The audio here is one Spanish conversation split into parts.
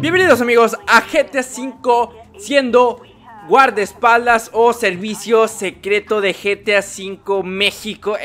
Bienvenidos amigos a GTA V siendo guardaespaldas o servicio secreto de GTA V México.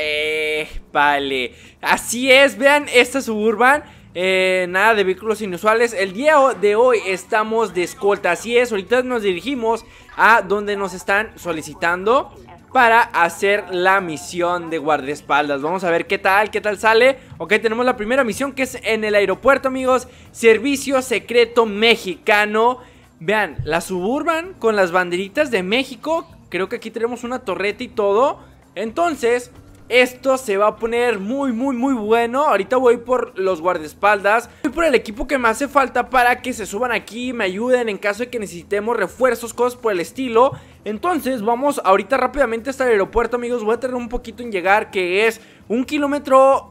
Vale, así es, vean esta Suburban. Nada de vehículos inusuales. El día de hoy estamos de escolta, así es, ahorita nos dirigimos a donde nos están solicitando para hacer la misión de guardaespaldas. Vamos a ver qué tal sale. Ok, tenemos la primera misión que es en el aeropuerto amigos, servicio secreto mexicano. Vean, la Suburban con las banderitas de México. Creo que aquí tenemos una torreta y todo. Entonces... esto se va a poner muy bueno. Ahorita voy por los guardaespaldas, voy por el equipo que me hace falta para que se suban aquí, me ayuden en caso de que necesitemos refuerzos, cosas por el estilo. Entonces vamos ahorita rápidamente hasta el aeropuerto amigos. Voy a tardar un poquito en llegar, que es 1,80 kilómetros,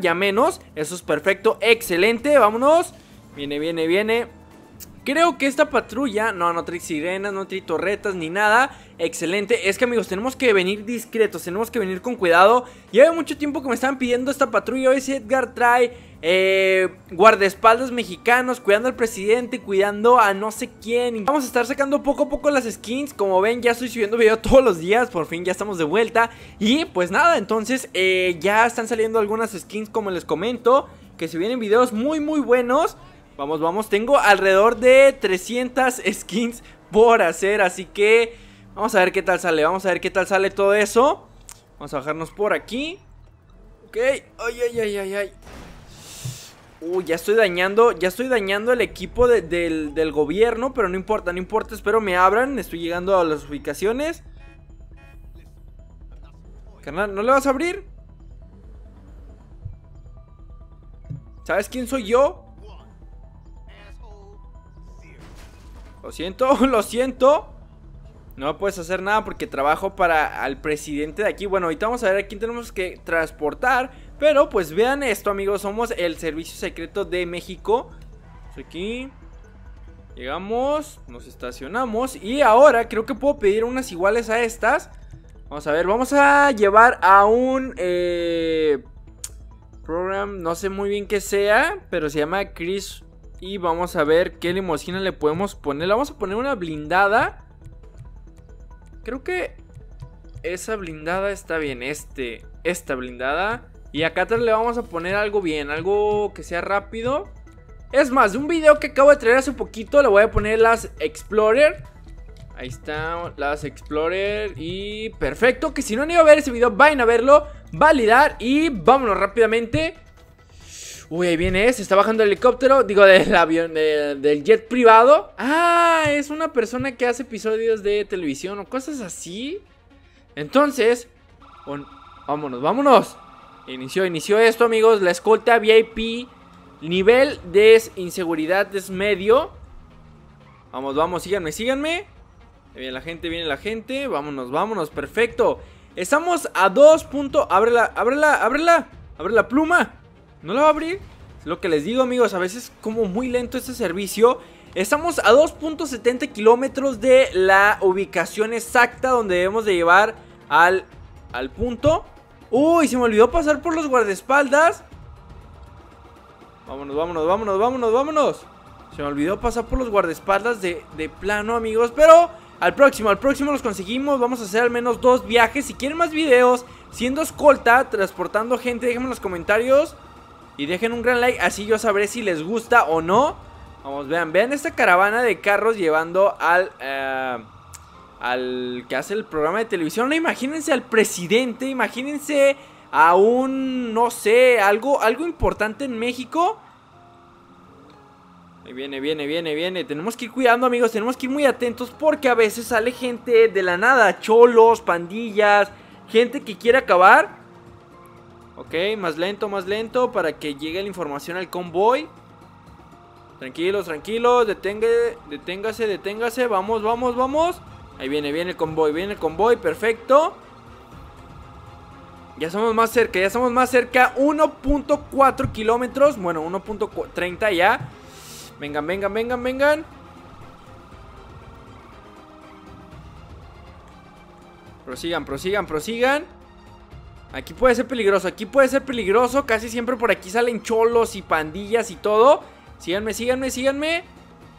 ya menos. Eso es perfecto, excelente, vámonos. Viene. Creo que esta patrulla, no trae sirenas, no trae torretas ni nada. Excelente, es que amigos tenemos que venir discretos, tenemos que venir con cuidado. Lleva mucho tiempo que me estaban pidiendo esta patrulla. Hoy Edgar trae guardaespaldas mexicanos, cuidando al presidente, cuidando a no sé quién. Vamos a estar sacando poco a poco las skins. Como ven ya estoy subiendo video todos los días, por fin ya estamos de vuelta. Y pues nada, entonces ya están saliendo algunas skins como les comento, que se vienen videos muy buenos. Vamos, tengo alrededor de 300 skins por hacer, así que vamos a ver qué tal sale, todo eso. Vamos a bajarnos por aquí. Ok, ay. Uy, ya estoy dañando el equipo del gobierno, pero no importa, espero me abran, estoy llegando a las ubicaciones. Carnal, ¿no le vas a abrir? ¿Sabes quién soy yo? Lo siento. No puedes hacer nada porque trabajo para al presidente de aquí. Bueno, ahorita vamos a ver a quién tenemos que transportar. Pero pues vean esto amigos, somos el Servicio Secreto de México. Aquí llegamos, nos estacionamos y ahora creo que puedo pedir unas iguales a estas. Vamos a ver, vamos a llevar a un program, no sé muy bien qué sea, pero se llama Chris. Y vamos a ver qué limusina le podemos poner. Le vamos a poner una blindada. Creo que esa blindada está bien. Esta blindada. Y acá atrás le vamos a poner algo bien, algo que sea rápido. Es más, de un video que acabo de traer hace poquito le voy a poner las Explorer. Ahí están las Explorer. Y perfecto, que si no han ido a ver ese video, vayan a verlo, validar y vámonos rápidamente. Uy, ahí viene, se está bajando el helicóptero, digo, del avión, del jet privado. Ah, es una persona que hace episodios de televisión o cosas así. Entonces, vámonos. Inició esto, amigos, la escolta VIP, nivel de inseguridad es medio. Vamos, síganme. Viene la gente, vámonos, perfecto. Estamos a 2 puntos, ábrela, pluma. ¿No la va a abrir? Es lo que les digo amigos, a veces como muy lento este servicio. Estamos a 2,70 kilómetros de la ubicación exacta donde debemos de llevar al punto. Uy, se me olvidó pasar por los guardaespaldas. Vámonos. Se me olvidó pasar por los guardaespaldas de plano amigos, pero... Al próximo los conseguimos. Vamos a hacer al menos 2 viajes. Si quieren más videos siendo escolta, transportando gente, déjenme en los comentarios y dejen un gran like, así yo sabré si les gusta o no. Vamos, vean esta caravana de carros llevando al que hace el programa de televisión. Imagínense al presidente, imagínense a un, no sé, algo importante en México. Viene. Tenemos que ir cuidando amigos, tenemos que ir muy atentos porque a veces sale gente de la nada, cholos, pandillas, gente que quiere acabar. Ok, más lento para que llegue la información al convoy. Tranquilos, deténgase, vamos. Ahí viene el convoy, perfecto. Ya estamos más cerca, 1,4 kilómetros, bueno, 1,30 ya. Vengan. Prosigan. Aquí puede ser peligroso, aquí puede ser peligroso. Casi siempre por aquí salen cholos y pandillas y todo. Síganme, síganme, síganme.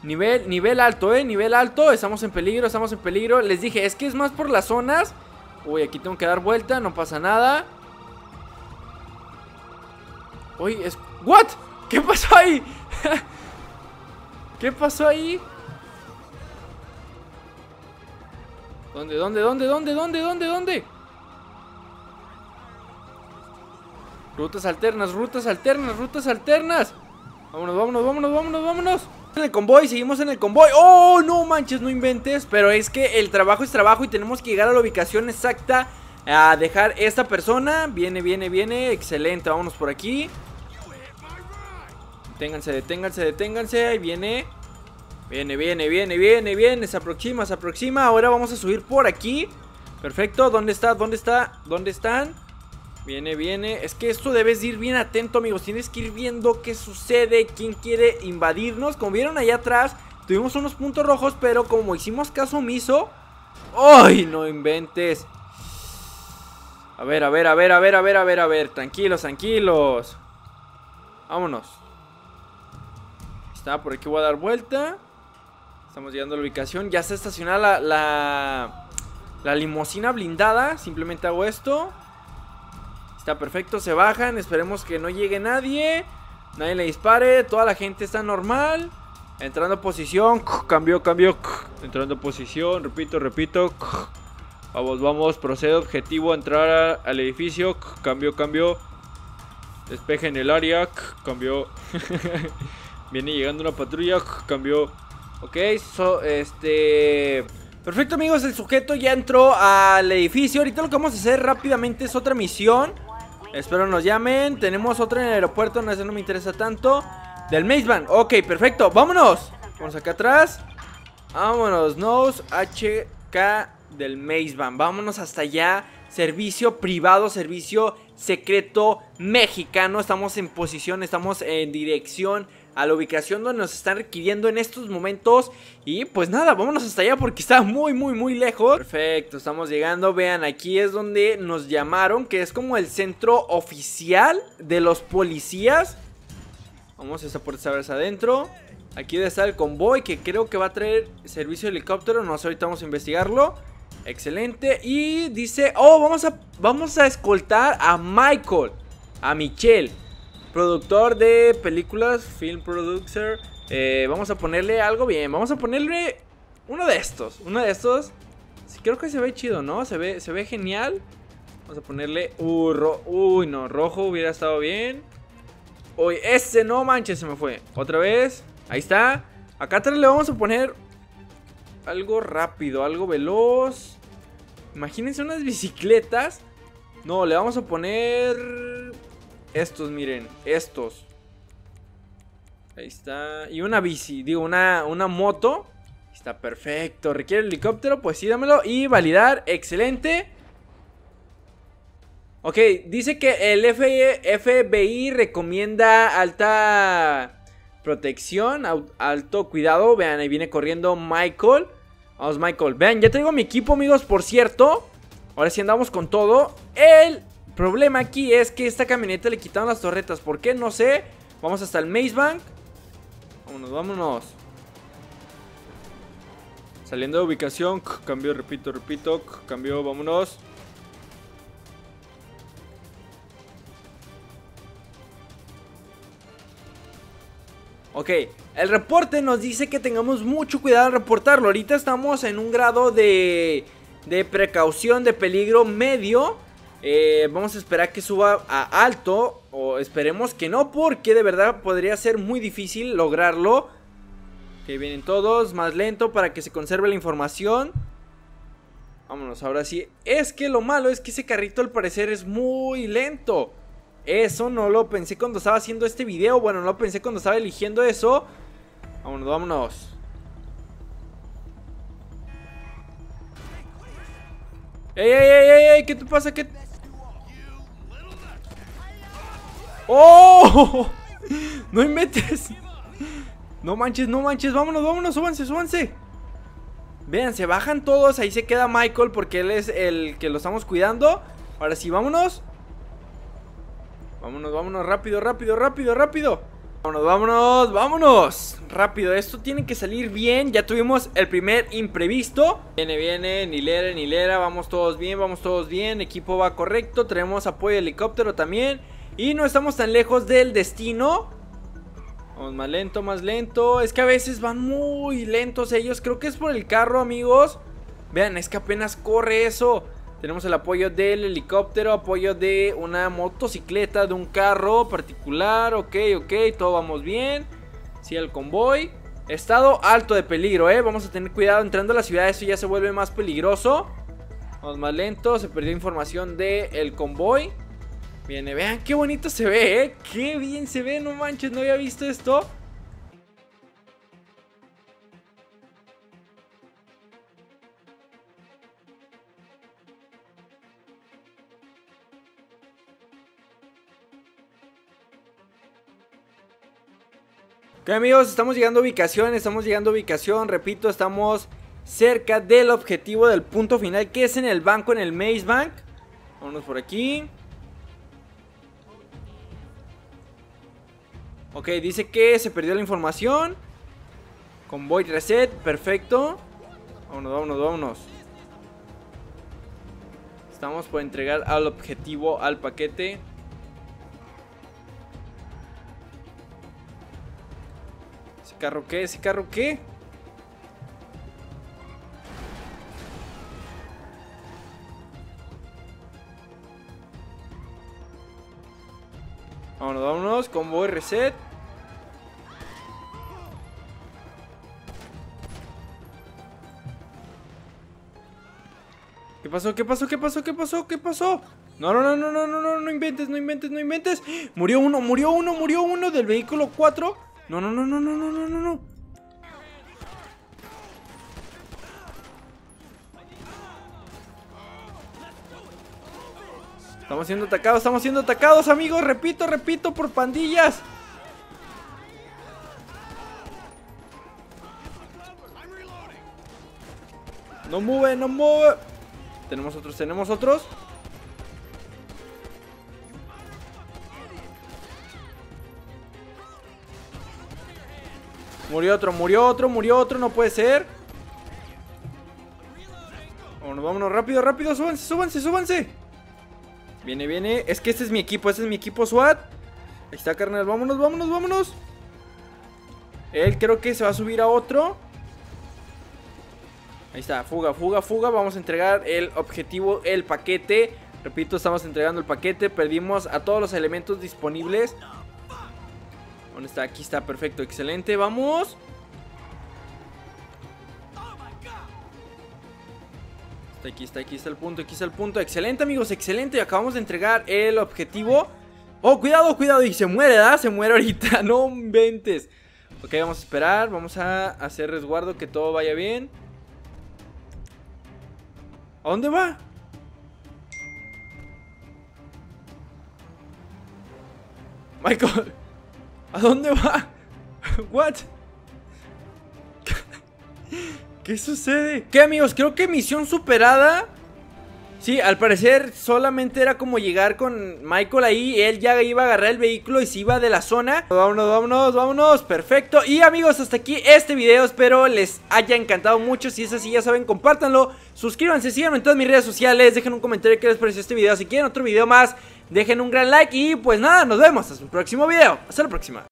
Nivel alto, nivel alto. Estamos en peligro, estamos en peligro. Les dije, es que es más por las zonas. Uy, aquí tengo que dar vuelta, no pasa nada. Uy, es... ¿What? ¿Qué pasó ahí? ¿Qué pasó ahí? ¿Dónde, dónde? Rutas alternas, rutas alternas. Vámonos, vámonos. En el convoy, seguimos en el convoy. Oh, no manches, no inventes. Pero es que el trabajo es trabajo y tenemos que llegar a la ubicación exacta a dejar esta persona. Viene, viene. Excelente, vámonos por aquí. Deténganse, deténganse. Ahí viene. Viene. Se aproxima, Ahora vamos a subir por aquí. Perfecto, ¿dónde está? ¿Dónde están? Viene, Es que esto debes ir bien atento, amigos. Tienes que ir viendo qué sucede, quién quiere invadirnos. Como vieron allá atrás, tuvimos unos puntos rojos, pero como hicimos caso omiso... ¡Ay, no inventes! A ver, a ver. Tranquilos, Vámonos. Está, por aquí voy a dar vuelta. Estamos llegando a la ubicación. Ya está estacionada la limusina blindada. Simplemente hago esto. Está perfecto, se bajan. Esperemos que no llegue nadie. Nadie le dispare. Toda la gente está normal. Entrando a posición. Cambió, entrando a posición. Repito. Vamos, procede objetivo. Entrar al edificio. Cambió, Despeje en el área. Cambió. Viene llegando una patrulla. Cambió. Ok, perfecto, amigos, el sujeto ya entró al edificio. Ahorita lo que vamos a hacer rápidamente es otra misión. Espero nos llamen. Tenemos otra en el aeropuerto, no, esa no me interesa tanto. Del Maze Bank. Ok, perfecto, vámonos. Vamos acá atrás. Vámonos, nos HK del Maze Bank. Vámonos hasta allá. Servicio privado, servicio secreto mexicano. Estamos en posición, estamos en dirección a la ubicación donde nos están requiriendo en estos momentos. Y pues nada, vámonos hasta allá porque está muy lejos. Perfecto, estamos llegando. Vean, aquí es donde nos llamaron, que es como el centro oficial de los policías. Vamos a esa puerta, a ver adentro. Aquí debe estar el convoy, que creo que va a traer servicio de helicóptero. No sé, ahorita vamos a investigarlo. Excelente. Y dice, oh, vamos a escoltar a Michael, a Michelle, productor de películas, film producer. Vamos a ponerle algo bien. Vamos a ponerle uno de estos. Sí, creo que se ve chido, ¿no? Se ve genial. Vamos a ponerle... uy, no, rojo hubiera estado bien. Uy, ese no manches, se me fue. Otra vez. Ahí está. Acá atrás le vamos a poner algo rápido, algo veloz. Imagínense unas bicicletas. No, le vamos a poner... estos, miren, estos. Ahí está. Y una bici, digo, una moto. Está perfecto. ¿Requiere el helicóptero? Pues sí, dámelo. Y validar, excelente. Ok, dice que el FBI recomienda alta protección, alto cuidado. Vean, ahí viene corriendo Michael. Vamos, Michael, vean, ya tengo mi equipo, amigos, por cierto. Ahora sí andamos con todo. El problema aquí es que esta camioneta le quitaron las torretas. ¿Por qué? No sé. Vamos hasta el Maze Bank. Vámonos, Saliendo de ubicación. Cambió, repito. Cambió, vámonos. Ok, el reporte nos dice que tengamos mucho cuidado al reportarlo. Ahorita estamos en un grado de precaución, de peligro medio. Vamos a esperar que suba a alto. O esperemos que no, porque de verdad podría ser muy difícil lograrlo. Que vienen todos, más lento para que se conserve la información. Vámonos, ahora sí. Es que lo malo es que ese carrito al parecer es muy lento. Eso no lo pensé cuando estaba haciendo este video. Bueno, no lo pensé cuando estaba eligiendo eso. Vámonos, ¡Ey, ey! ¿Qué te pasa? ¿Qué? ¡Oh! No inventes. No manches, vámonos, súbanse, Vean, se bajan todos, ahí se queda Michael porque él es el que lo estamos cuidando. Ahora sí, vámonos. Vámonos, vámonos, rápido, rápido, rápido, rápido. Vámonos, vámonos, vámonos. Rápido, esto tiene que salir bien. Ya tuvimos el primer imprevisto. Viene, viene, hilera, hilera. Vamos todos bien, vamos todos bien. Equipo va correcto, tenemos apoyo de helicóptero también. Y no estamos tan lejos del destino. Vamos más lento, más lento. Es que a veces van muy lentos ellos. Creo que es por el carro, amigos. Vean, es que apenas corre eso. Tenemos el apoyo del helicóptero, apoyo de una motocicleta, de un carro particular. Ok, ok, todo vamos bien. Sí, el convoy. Estado alto de peligro, vamos a tener cuidado entrando a la ciudad, eso ya se vuelve más peligroso. Vamos más lento, se perdió información del convoy. Viene, vean qué bonito se ve, qué bien se ve, no manches, no había visto esto. Bien, amigos, estamos llegando a ubicación, repito, estamos cerca del objetivo, del punto final, que es en el banco, en el Maze Bank. Vámonos por aquí. Ok, dice que se perdió la información. Convoy reset, perfecto. Vámonos, vámonos, vámonos. Estamos por entregar al objetivo, al paquete. ¿Carro qué? ¿Ese carro qué? Vámonos, vámonos. Combo reset. ¿Qué pasó? ¿Qué pasó? ¿Qué pasó? ¿Qué pasó? ¿Qué pasó? No, no, no, no, no, no, no, no inventes, no inventes, no inventes. Murió uno, murió uno, murió uno del vehículo 4. No, no, no, no, no, no, no, no, no. Estamos siendo atacados, amigos. Repito, repito, por pandillas. No mueve, no mueve. Tenemos otros, tenemos otros. Murió otro, murió otro, murió otro, no puede ser. Vámonos, vámonos, rápido, rápido, súbanse, súbanse, súbanse. Viene, viene, es que este es mi equipo, SWAT. Ahí está, carnal, vámonos, vámonos, vámonos. Él creo que se va a subir a otro. Ahí está, fuga, fuga, fuga, vamos a entregar el objetivo, el paquete. Repito, estamos entregando el paquete, perdimos a todos los elementos disponibles. ¿Dónde está? Aquí está, perfecto, excelente, vamos. Está aquí, está aquí, está el punto, excelente, amigos, excelente, acabamos de entregar el objetivo. Oh, cuidado, cuidado, y se muere, ¿verdad? Se muere ahorita, no inventes. Ok, vamos a esperar, vamos a hacer resguardo, que todo vaya bien. ¿A dónde va? Michael, ¿a dónde va? What? ¿Qué sucede? ¿Qué, amigos? Creo que misión superada. Sí, al parecer solamente era como llegar con Michael ahí. Él ya iba a agarrar el vehículo y se iba de la zona. Vámonos, vámonos, vámonos. Perfecto. Y, amigos, hasta aquí este video. Espero les haya encantado mucho. Si es así, ya saben, compártanlo. Suscríbanse, síganme en todas mis redes sociales. Dejen un comentario qué les pareció este video. Si quieren otro video más, dejen un gran like y pues nada, nos vemos hasta un próximo video. Hasta la próxima.